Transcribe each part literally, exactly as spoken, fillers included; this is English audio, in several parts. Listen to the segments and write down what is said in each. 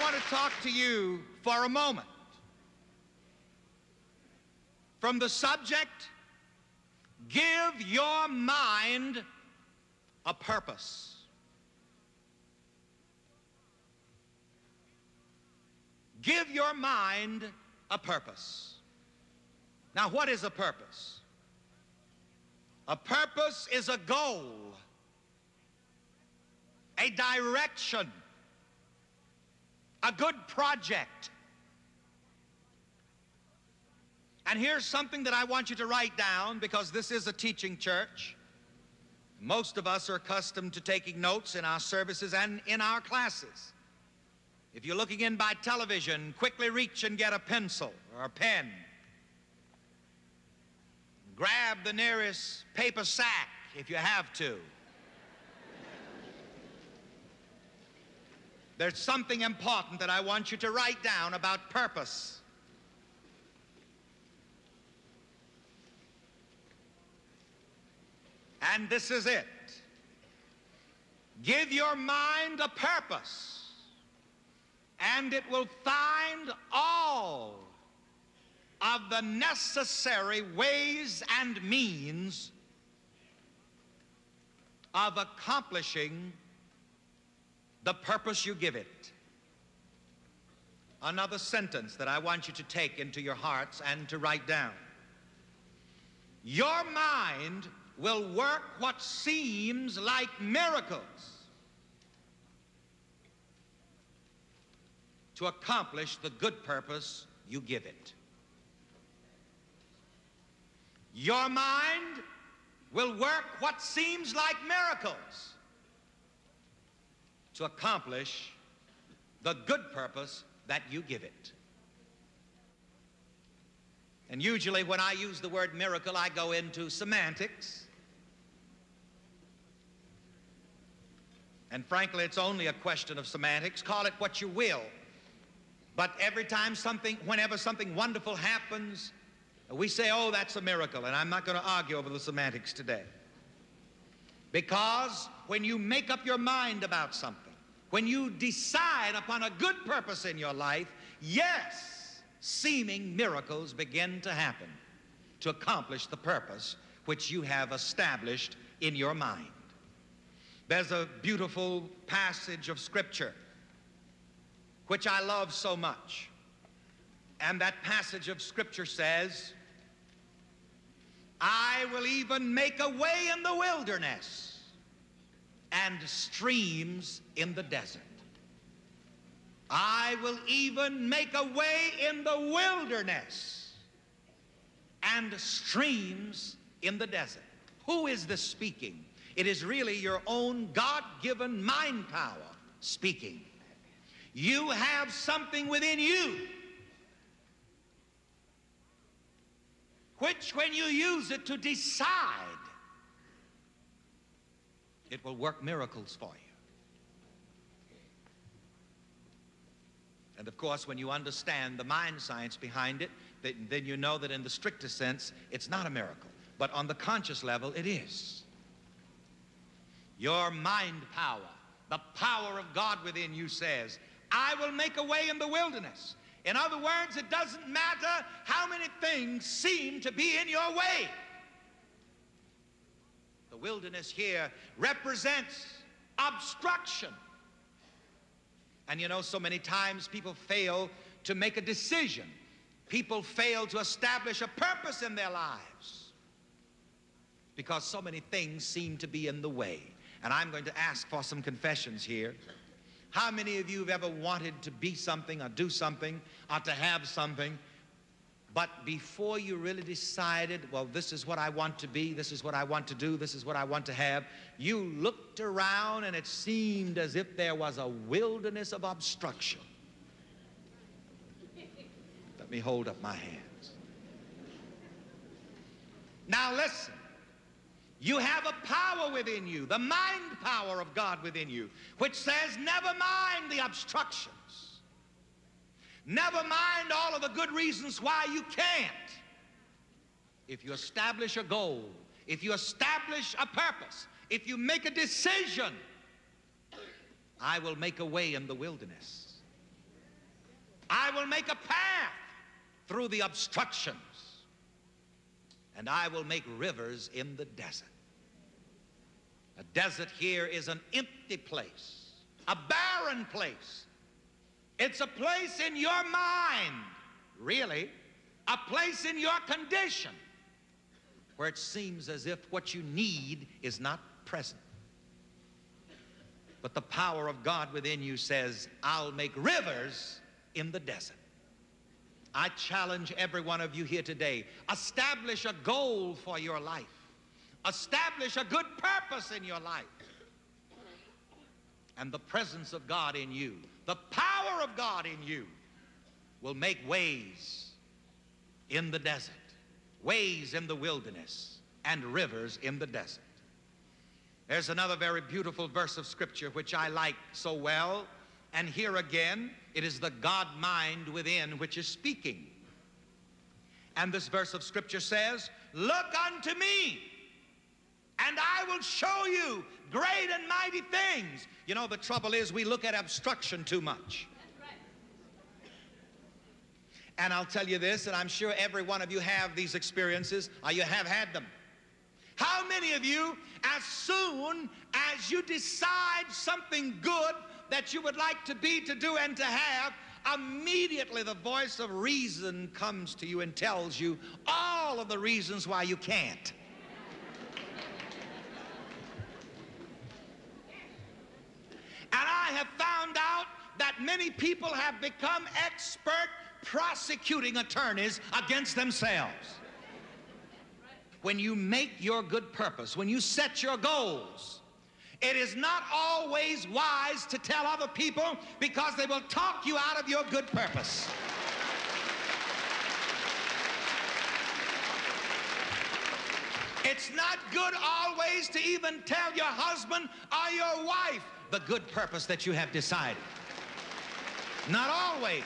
I want to talk to you for a moment. From the subject, give your mind a purpose. Give your mind a purpose. Now, what is a purpose? A purpose is a goal, a direction, a good project. And here's something that I want you to write down, because this is a teaching church. Most of us are accustomed to taking notes in our services and in our classes. If you're looking in by television, quickly reach and get a pencil or a pen. Grab the nearest paper sack if you have to. There's something important that I want you to write down about purpose. And this is it. Give your mind a purpose, and it will find all of the necessary ways and means of accomplishing the purpose you give it. Another sentence that I want you to take into your hearts and to write down. Your mind will work what seems like miracles to accomplish the good purpose you give it. Your mind will work what seems like miracles to accomplish the good purpose that you give it. And usually when I use the word miracle, I go into semantics. And frankly, it's only a question of semantics. Call it what you will. But every time something, whenever something wonderful happens, we say, oh, that's a miracle. And I'm not going to argue over the semantics today. Because when you make up your mind about something, when you decide upon a good purpose in your life, yes, seeming miracles begin to happen to accomplish the purpose which you have established in your mind. There's a beautiful passage of Scripture which I love so much. And that passage of Scripture says, I will even make a way in the wilderness and streams in the desert. I will even make a way in the wilderness and streams in the desert. Who is this speaking? It is really your own God-given mind power speaking. You have something within you, which when you use it to decide, it will work miracles for you. And of course, when you understand the mind science behind it, then you know that in the strictest sense, it's not a miracle. But on the conscious level, it is. Your mind power, the power of God within you says, I will make a way in the wilderness. In other words, it doesn't matter how many things seem to be in your way. The wilderness here represents obstruction. And you know, so many times people fail to make a decision. People fail to establish a purpose in their lives because so many things seem to be in the way. And I'm going to ask for some confessions here. How many of you have ever wanted to be something or do something or to have something, but before you really decided, well, this is what I want to be, this is what I want to do, this is what I want to have, you looked around and it seemed as if there was a wilderness of obstruction? Let me hold up my hands. Now listen. You have a power within you, the mind power of God within you, which says never mind the obstructions. Never mind all of the good reasons why you can't. If you establish a goal, if you establish a purpose, if you make a decision, I will make a way in the wilderness I will make a path through the obstructions, and I will make rivers in the desert. A desert here is an empty place, a barren place. It's a place in your mind, really, a place in your condition, where it seems as if what you need is not present. But the power of God within you says, I'll make rivers in the desert. I challenge every one of you here today, establish a goal for your life. Establish a good purpose in your life. And the presence of God in you, the power of God in you, will make ways in the desert, ways in the wilderness, and rivers in the desert. There's another very beautiful verse of Scripture which I like so well. And here again, it is the God mind within which is speaking. And this verse of Scripture says, look unto me, and I will show you great and mighty things. You know, the trouble is we look at obstruction too much. And I'll tell you this, and I'm sure every one of you have these experiences, or you have had them. How many of you, as soon as you decide something good that you would like to be, to do, and to have, immediately the voice of reason comes to you and tells you all of the reasons why you can't? And I have found out that many people have become expert prosecuting attorneys against themselves. When you make your good purpose, when you set your goals, it is not always wise to tell other people, because they will talk you out of your good purpose. It's not good always to even tell your husband or your wife the good purpose that you have decided. Not always.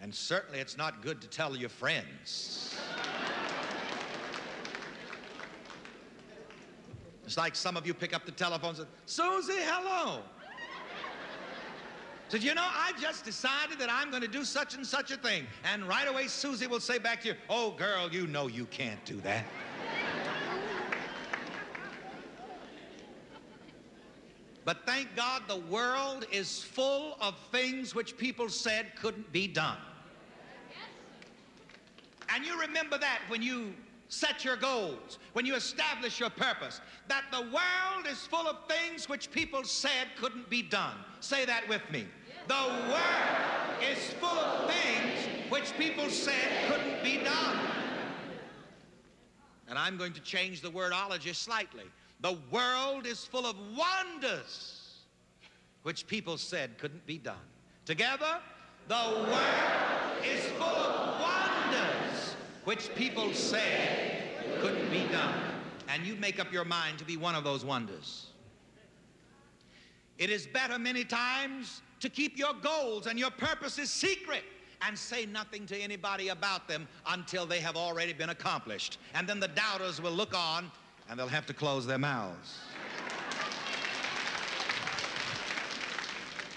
And certainly it's not good to tell your friends. It's like some of you pick up the telephone and say, Susie, hello. Said, you know, I just decided that I'm going to do such and such a thing. And right away, Susie will say back to you, oh, girl, you know you can't do that. But thank God the world is full of things which people said couldn't be done. Yes. And you remember that when you set your goals, when you establish your purpose, that the world is full of things which people said couldn't be done. Say that with me. Yes. The world is full of things which people said couldn't be done. And I'm going to change the wordology slightly. The world is full of wonders which people said couldn't be done. Together, the world is full of wonders which people said couldn't be done. And you make up your mind to be one of those wonders. It is better many times to keep your goals and your purposes secret and say nothing to anybody about them until they have already been accomplished. And then the doubters will look on, and they'll have to close their mouths.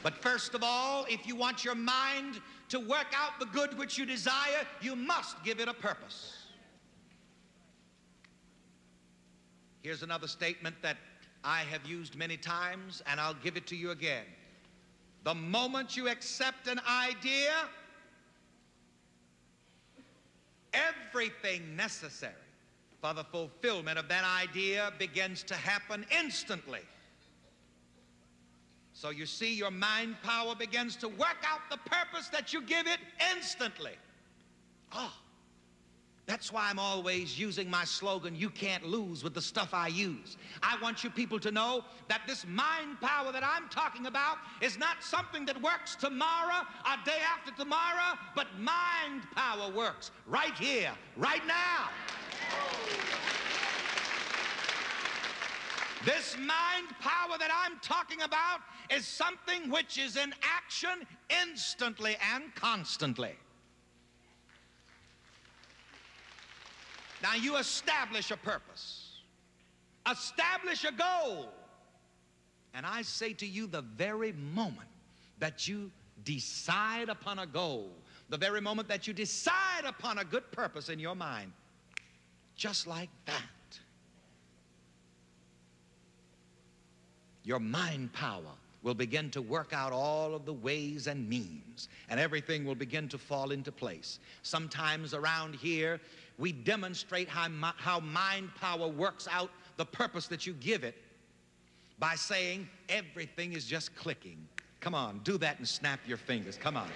But first of all, if you want your mind to work out the good which you desire, you must give it a purpose. Here's another statement that I have used many times, and I'll give it to you again. The moment you accept an idea, everything necessary for the fulfillment of that idea begins to happen instantly. So you see, your mind power begins to work out the purpose that you give it instantly. Oh, that's why I'm always using my slogan, you can't lose, with the stuff I use. I want you people to know that this mind power that I'm talking about is not something that works tomorrow or day after tomorrow, but mind power works right here, right now. This mind power that I'm talking about is something which is in action instantly and constantly. Now you establish a purpose, establish a goal, and I say to you, the very moment that you decide upon a goal, the very moment that you decide upon a good purpose in your mind, just like that, your mind power will begin to work out all of the ways and means, and everything will begin to fall into place. Sometimes around here, we demonstrate how, how mind power works out the purpose that you give it by saying, everything is just clicking. Come on, do that and snap your fingers. Come on.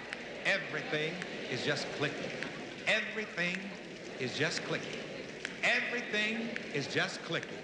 Everything is just clicking. Everything is just clicking. Everything is just clicking.